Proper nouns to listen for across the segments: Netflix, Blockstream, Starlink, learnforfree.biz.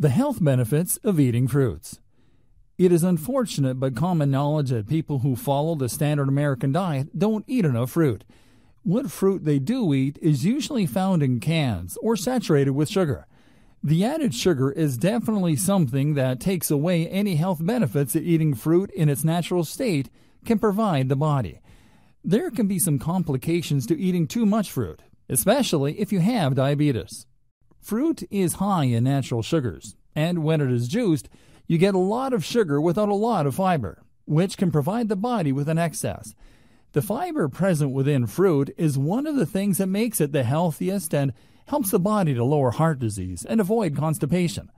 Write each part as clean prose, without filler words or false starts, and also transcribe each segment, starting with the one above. The health benefits of eating fruits. It is unfortunate but common knowledge that people who follow the standard American diet don't eat enough fruit. What fruit they do eat is usually found in cans or saturated with sugar. The added sugar is definitely something that takes away any health benefits that eating fruit in its natural state can provide the body. There can be some complications to eating too much fruit, especially if you have diabetes. Fruit is high in natural sugars, and when it is juiced, you get a lot of sugar without a lot of fiber, which can provide the body with an excess. The fiber present within fruit is one of the things that makes it the healthiest and helps the body to lower heart disease and avoid constipation.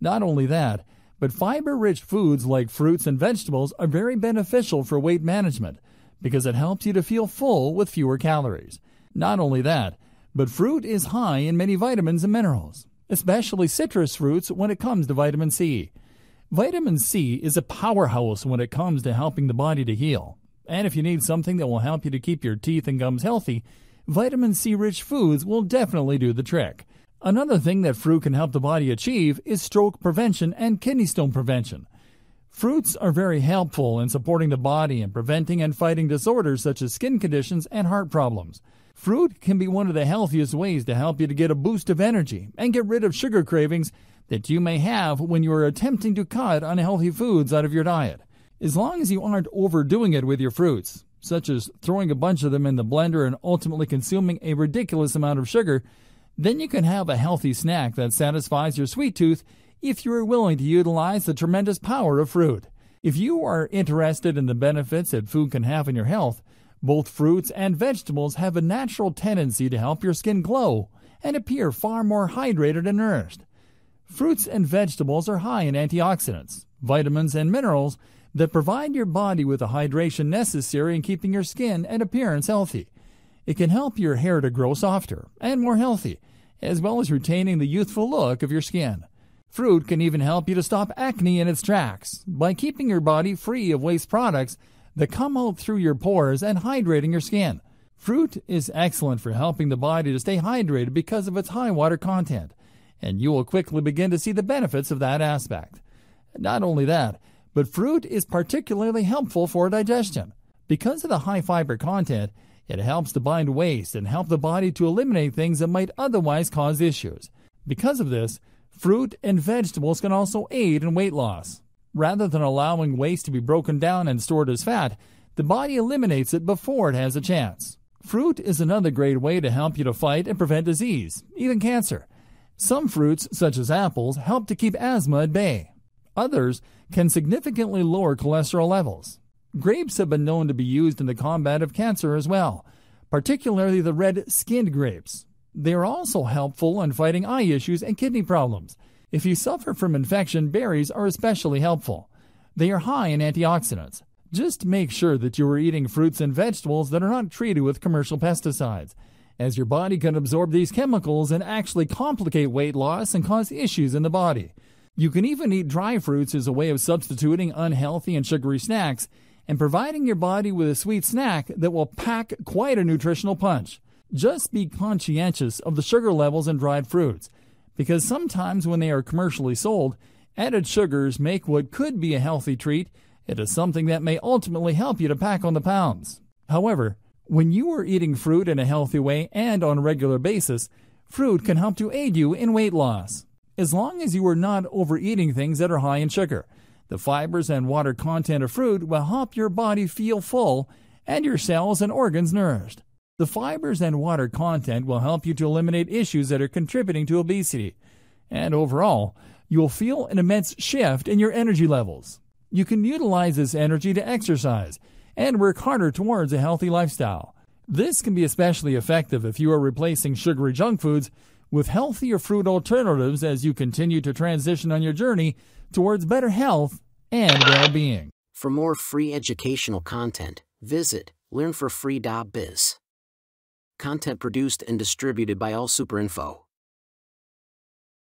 Not only that, but fiber-rich foods like fruits and vegetables are very beneficial for weight management because it helps you to feel full with fewer calories. Not only that, but fruit is high in many vitamins and minerals, especially citrus fruits when it comes to vitamin C. Vitamin C is a powerhouse when it comes to helping the body to heal. And if you need something that will help you to keep your teeth and gums healthy, vitamin C-rich foods will definitely do the trick. Another thing that fruit can help the body achieve is stroke prevention and kidney stone prevention. Fruits are very helpful in supporting the body and preventing and fighting disorders such as skin conditions and heart problems. Fruit can be one of the healthiest ways to help you to get a boost of energy and get rid of sugar cravings that you may have when you are attempting to cut unhealthy foods out of your diet. As long as you aren't overdoing it with your fruits, such as throwing a bunch of them in the blender and ultimately consuming a ridiculous amount of sugar, then you can have a healthy snack that satisfies your sweet tooth if you are willing to utilize the tremendous power of fruit. If you are interested in the benefits that food can have in your health, both fruits and vegetables have a natural tendency to help your skin glow and appear far more hydrated and nourished. Fruits and vegetables are high in antioxidants, vitamins, and minerals that provide your body with the hydration necessary in keeping your skin and appearance healthy. It can help your hair to grow softer and more healthy, as well as retaining the youthful look of your skin. Fruit can even help you to stop acne in its tracks by keeping your body free of waste products that come out through your pores and hydrating your skin. Fruit is excellent for helping the body to stay hydrated because of its high water content, and you will quickly begin to see the benefits of that aspect. Not only that, but fruit is particularly helpful for digestion. Because of the high fiber content, it helps to bind waste and help the body to eliminate things that might otherwise cause issues. Because of this, fruit and vegetables can also aid in weight loss. Rather than allowing waste to be broken down and stored as fat, the body eliminates it before it has a chance. Fruit is another great way to help you to fight and prevent disease, even cancer. Some fruits, such as apples, help to keep asthma at bay. Others can significantly lower cholesterol levels. Grapes have been known to be used in the combat of cancer as well, particularly the red-skinned grapes. They are also helpful in fighting eye issues and kidney problems. If you suffer from infection, berries are especially helpful. They are high in antioxidants. Just make sure that you are eating fruits and vegetables that are not treated with commercial pesticides, as your body can absorb these chemicals and actually complicate weight loss and cause issues in the body. You can even eat dry fruits as a way of substituting unhealthy and sugary snacks and providing your body with a sweet snack that will pack quite a nutritional punch. Just be conscientious of the sugar levels in dried fruits, because sometimes when they are commercially sold, added sugars make what could be a healthy treat into something that may ultimately help you to pack on the pounds. However, when you are eating fruit in a healthy way and on a regular basis, fruit can help to aid you in weight loss. As long as you are not overeating things that are high in sugar, the fibers and water content of fruit will help your body feel full and your cells and organs nourished. The fibers and water content will help you to eliminate issues that are contributing to obesity. And overall, you'll feel an immense shift in your energy levels. You can utilize this energy to exercise and work harder towards a healthy lifestyle. This can be especially effective if you are replacing sugary junk foods with healthier fruit alternatives as you continue to transition on your journey towards better health and well-being. For more free educational content, visit learnforfree.biz. Content produced and distributed by AllSuperInfo.